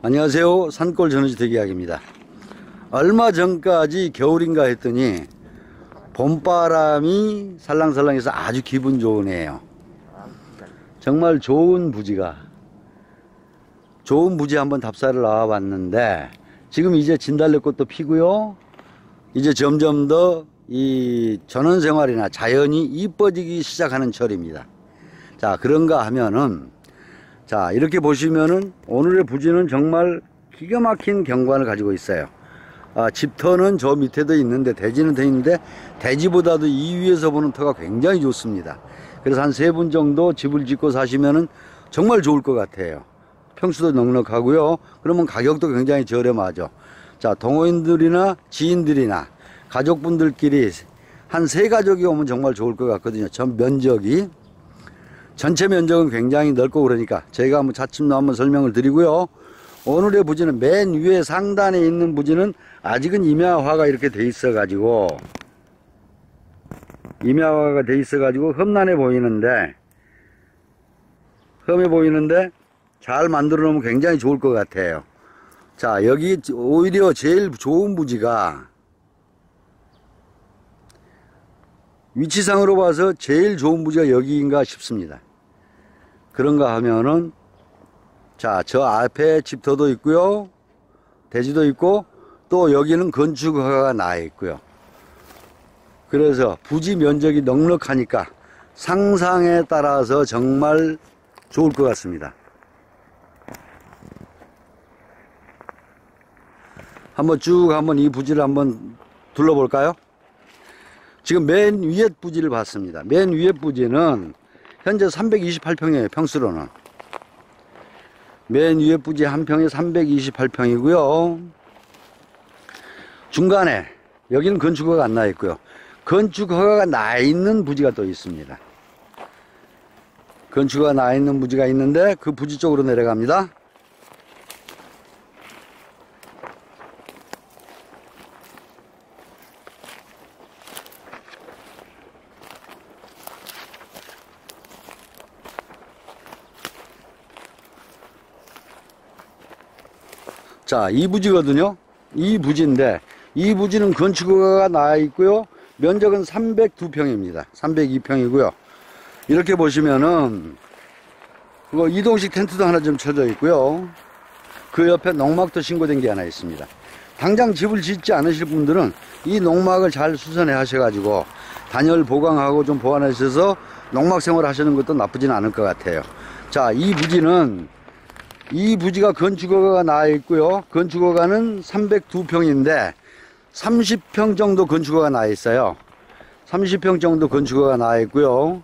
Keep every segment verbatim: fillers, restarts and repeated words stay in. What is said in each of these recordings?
안녕하세요. 산골전원주택 이야기입니다. 얼마 전까지 겨울인가 했더니 봄바람이 살랑살랑해서 아주 기분 좋은 해예요. 정말 좋은 부지가 좋은 부지 한번 답사를 나와봤는데 지금 이제 진달래꽃도 피고요. 이제 점점 더 이 전원생활이나 자연이 이뻐지기 시작하는 철입니다. 자, 그런가 하면은 자, 이렇게 보시면은 오늘의 부지는 정말 기가 막힌 경관을 가지고 있어요. 아, 집터는 저 밑에도 있는데 대지는 더 있는데 대지보다도 이 위에서 보는 터가 굉장히 좋습니다. 그래서 한 세 분 정도 집을 짓고 사시면은 정말 좋을 것 같아요. 평수도 넉넉하고요. 그러면 가격도 굉장히 저렴하죠. 자, 동호인들이나 지인들이나 가족분들끼리 한 세 가족이 오면 정말 좋을 것 같거든요. 전 면적이 전체 면적은 굉장히 넓고 그러니까 제가 한번 차츰 한번 설명을 드리고요. 오늘의 부지는 맨 위에 상단에 있는 부지는 아직은 임야화가 이렇게 돼 있어 가지고 임야화가 돼 있어 가지고 험난해 보이는데 험해 보이는데 잘 만들어 놓으면 굉장히 좋을 것 같아요. 자, 여기 오히려 제일 좋은 부지가 위치상으로 봐서 제일 좋은 부지가 여기인가 싶습니다. 그런가 하면은 자, 저 앞에 집터도 있고요, 대지도 있고, 또 여기는 건축허가가 나 있고요. 그래서 부지 면적이 넉넉하니까 상상에 따라서 정말 좋을 것 같습니다. 한번 쭉 한번 이 부지를 한번 둘러볼까요? 지금 맨 위에 부지를 봤습니다. 맨 위에 부지는 현재 삼백이십팔 평이에요. 평수로는 맨 위에 부지 한 평에 삼백이십팔 평이고요 중간에 여기는 건축허가가 안 나 있고요, 건축허가가 나 있는 부지가 또 있습니다. 건축허가 나 있는 부지가 있는데 그 부지 쪽으로 내려갑니다. 자, 이 부지거든요. 이 부지인데 이 부지는 건축허가가 나 있고요. 면적은 삼백이 평입니다. 삼백이 평이고요. 이렇게 보시면은 그거 이동식 텐트도 하나 좀 쳐져 있고요. 그 옆에 농막도 신고된 게 하나 있습니다. 당장 집을 짓지 않으실 분들은 이 농막을 잘 수선해 하셔가지고 단열 보강하고 좀 보완하셔서 농막 생활 하시는 것도 나쁘진 않을 것 같아요. 자, 이 부지는 이 부지가 건축허가가 나 있고요. 건축허가는 삼백이 평인데 삼십 평 정도 건축허가가 나 있어요. 삼십 평 정도 건축허가가 나 있고요.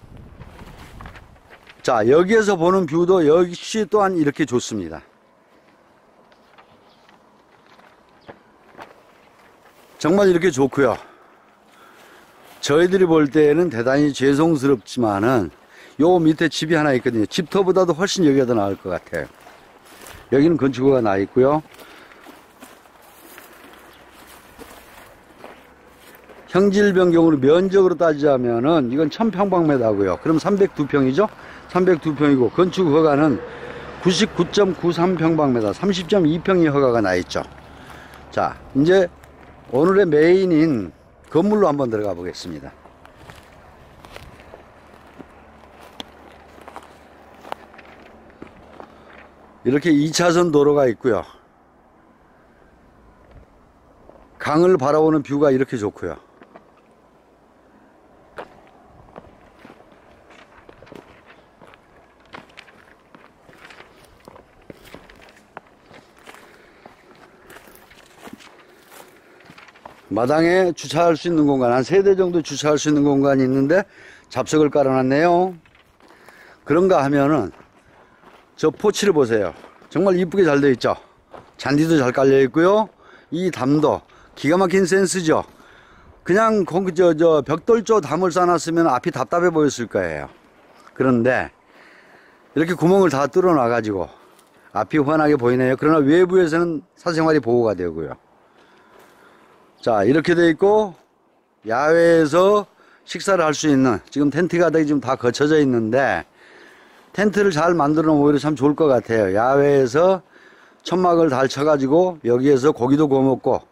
자, 여기에서 보는 뷰도 역시 또한 이렇게 좋습니다. 정말 이렇게 좋고요. 저희들이 볼 때에는 대단히 죄송스럽지만은 요 밑에 집이 하나 있거든요. 집터보다도 훨씬 여기가 더 나을 것 같아요. 여기는 건축허가 나 있고요. 형질 변경으로 면적으로 따지자면은 이건 천 평방미터고요. 그럼 삼백이 평이죠. 삼백이 평이고 건축허가는 구십구 점 구삼 평방미터, 삼십 점 이 평이 허가가 나 있죠. 자, 이제 오늘의 메인인 건물로 한번 들어가 보겠습니다. 이렇게 이 차선 도로가 있고요. 강을 바라보는 뷰가 이렇게 좋고요. 마당에 주차할 수 있는 공간 한 세 대 정도 주차할 수 있는 공간이 있는데 잡석을 깔아놨네요. 그런가 하면은 저 포치를 보세요. 정말 이쁘게 잘 되어 있죠. 잔디도 잘 깔려 있고요. 이 담도 기가 막힌 센스죠. 그냥 저, 저 벽돌조 담을 쌓았으면 앞이 답답해 보였을 거예요. 그런데 이렇게 구멍을 다 뚫어 놔 가지고 앞이 환하게 보이네요. 그러나 외부에서는 사생활이 보호가 되고요. 자, 이렇게 되어 있고 야외에서 식사를 할 수 있는 지금 텐트 가닥이 지금 다 거쳐져 있는데 텐트를 잘 만들어 놓으면 오히려 참 좋을 것 같아요. 야외에서 천막을 달쳐가지고 여기에서 고기도 구워 먹고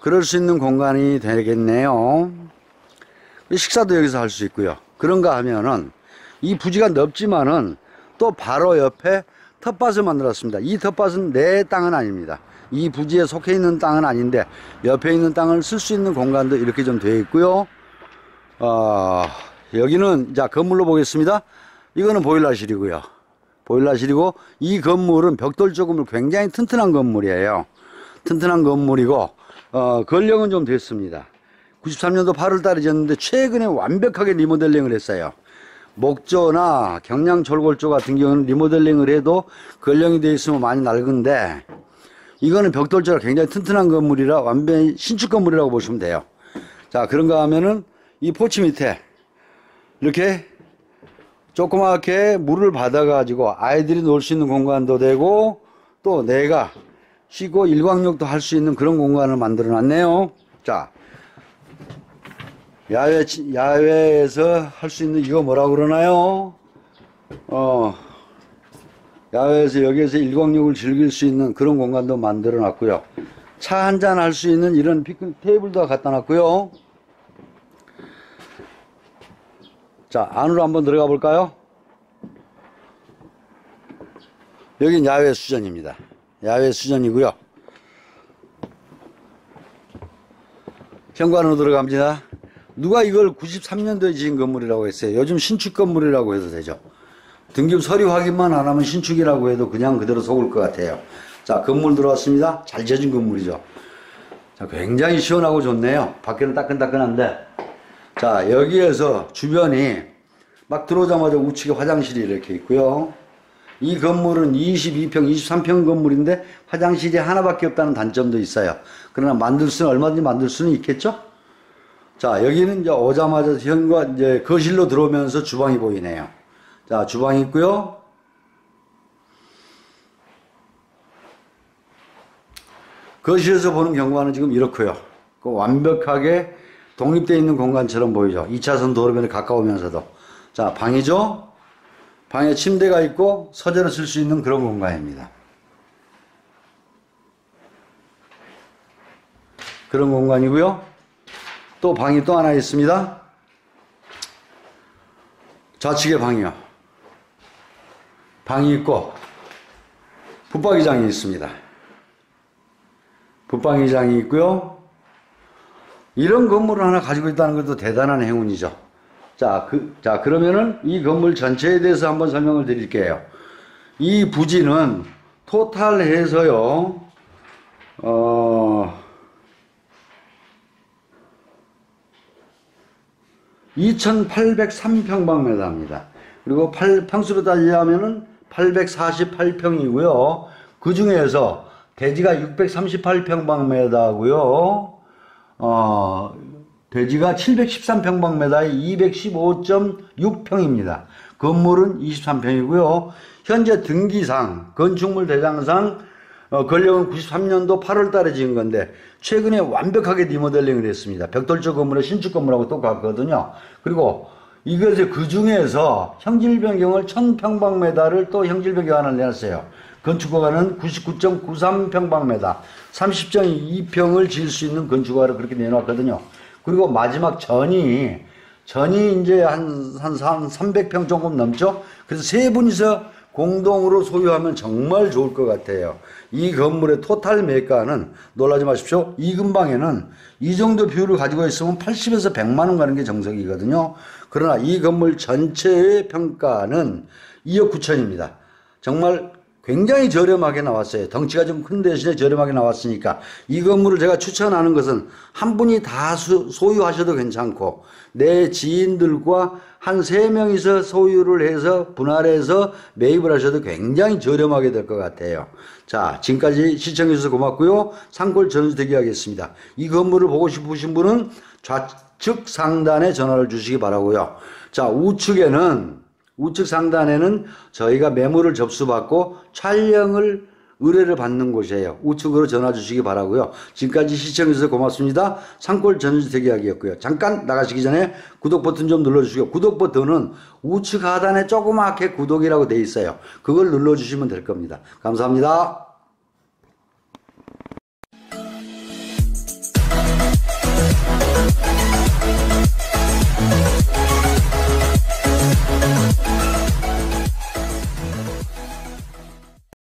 그럴 수 있는 공간이 되겠네요. 식사도 여기서 할 수 있고요. 그런가 하면은 이 부지가 넓지만은 또 바로 옆에 텃밭을 만들었습니다. 이 텃밭은 내 땅은 아닙니다. 이 부지에 속해 있는 땅은 아닌데 옆에 있는 땅을 쓸 수 있는 공간도 이렇게 좀 되어 있고요. 어, 여기는 자 건물로 보겠습니다. 이거는 보일러실이고요. 보일러실이고 이 건물은 벽돌조 건물, 굉장히 튼튼한 건물이에요. 튼튼한 건물이고 어, 건령은 좀 됐습니다. 구십삼 년도 팔월 달에 지었는데 최근에 완벽하게 리모델링을 했어요. 목조나 경량절골조 같은 경우는 리모델링을 해도 건령이 되어 있으면 많이 낡은데 이거는 벽돌조라 굉장히 튼튼한 건물이라 완전히 신축 건물이라고 보시면 돼요. 자, 그런가 하면은 이 포치 밑에 이렇게 조그맣게 물을 받아가지고 아이들이 놀 수 있는 공간도 되고 또 내가 쉬고 일광욕도 할 수 있는 그런 공간을 만들어 놨네요. 자, 야외, 야외에서 할 수 있는 이거 뭐라고 그러나요? 어, 야외에서 여기에서 일광욕을 즐길 수 있는 그런 공간도 만들어 놨고요. 차 한잔 할 수 있는 이런 피크닉 테이블도 갖다 놨고요. 자, 안으로 한번 들어가 볼까요? 여긴 야외 수전입니다. 야외 수전이고요. 현관으로 들어갑니다. 누가 이걸 구십삼 년도에 지은 건물이라고 했어요. 요즘 신축 건물이라고 해도 되죠. 등기 서류 확인만 안 하면 신축이라고 해도 그냥 그대로 속을 것 같아요. 자, 건물 들어왔습니다. 잘 지어진 건물이죠. 자, 굉장히 시원하고 좋네요. 밖에는 따끈따끈한데 자, 여기에서 주변이 막 들어오자마자 우측에 화장실이 이렇게 있고요. 이 건물은 이십이 평, 이십삼 평 건물인데 화장실이 하나밖에 없다는 단점도 있어요. 그러나 만들 수는 얼마든지 만들 수는 있겠죠? 자, 여기는 이제 오자마자 현관 이제 거실로 들어오면서 주방이 보이네요. 자, 주방이 있고요. 거실에서 보는 경관은 지금 이렇고요. 그 완벽하게 독립되어 있는 공간처럼 보이죠. 이 차선 도로변에 가까우면서도. 자, 방이죠. 방에 침대가 있고 서재로 쓸 수 있는 그런 공간입니다. 그런 공간이고요. 또 방이 또 하나 있습니다. 좌측에 방이요. 방이 있고 붙박이장이 있습니다. 붙박이장이 있고요. 이런 건물을 하나 가지고 있다는 것도 대단한 행운이죠. 자, 그, 자, 그러면은 이 건물 전체에 대해서 한번 설명을 드릴게요. 이 부지는 토탈해서요, 어, 이천팔백삼 평방미터입니다. 그리고 팔, 평수로 따지자면은 팔백사십팔 평이고요. 그 중에서 대지가 육백삼십팔 평방미터고요. 어, 대지가 칠백십삼 평방미터에 이백십오 점 육 평입니다. 건물은 이십삼 평이고요. 현재 등기상, 건축물 대장상, 어, 건령은 구십삼 년도 팔월 달에 지은 건데 최근에 완벽하게 리모델링을 했습니다. 벽돌조 건물의 신축 건물하고 똑같거든요. 그리고 이것의 그 중에서 형질 변경을 천 평방미터를 또 형질 변경안을 내놨어요. 건축허가는 구십구 점 구삼 평방미터, 삼십 점 이 평을 지을 수 있는 건축허가를 그렇게 내놨거든요. 그리고 마지막 전이, 전이 이제 한, 한, 한 삼백 평 조금 넘죠? 그래서 세 분이서 공동으로 소유하면 정말 좋을 것 같아요. 이 건물의 토탈 매가는, 놀라지 마십시오. 이 근방에는 이 정도 뷰를 가지고 있으면 팔십에서 백만 원 가는 게 정석이거든요. 그러나 이 건물 전체의 평가는 이억 구천입니다. 정말 굉장히 저렴하게 나왔어요. 덩치가 좀 큰 대신에 저렴하게 나왔으니까 이 건물을 제가 추천하는 것은 한 분이 다 수, 소유하셔도 괜찮고 내 지인들과 한 세 명이서 소유를 해서 분할해서 매입을 하셔도 굉장히 저렴하게 될 것 같아요. 자, 지금까지 시청해주셔서 고맙고요. 산골 전원주택 이야기였습니다. 이 건물을 보고 싶으신 분은 좌측 상단에 전화를 주시기 바라고요. 자, 우측에는 우측 상단에는 저희가 메모를 접수받고 촬영을 의뢰를 받는 곳이에요. 우측으로 전화 주시기 바라고요. 지금까지 시청해주셔서 고맙습니다. 산골 전원주택 이야기였고요. 잠깐 나가시기 전에 구독 버튼 좀 눌러주시고요. 구독 버튼은 우측 하단에 조그맣게 구독이라고 돼 있어요. 그걸 눌러주시면 될 겁니다. 감사합니다.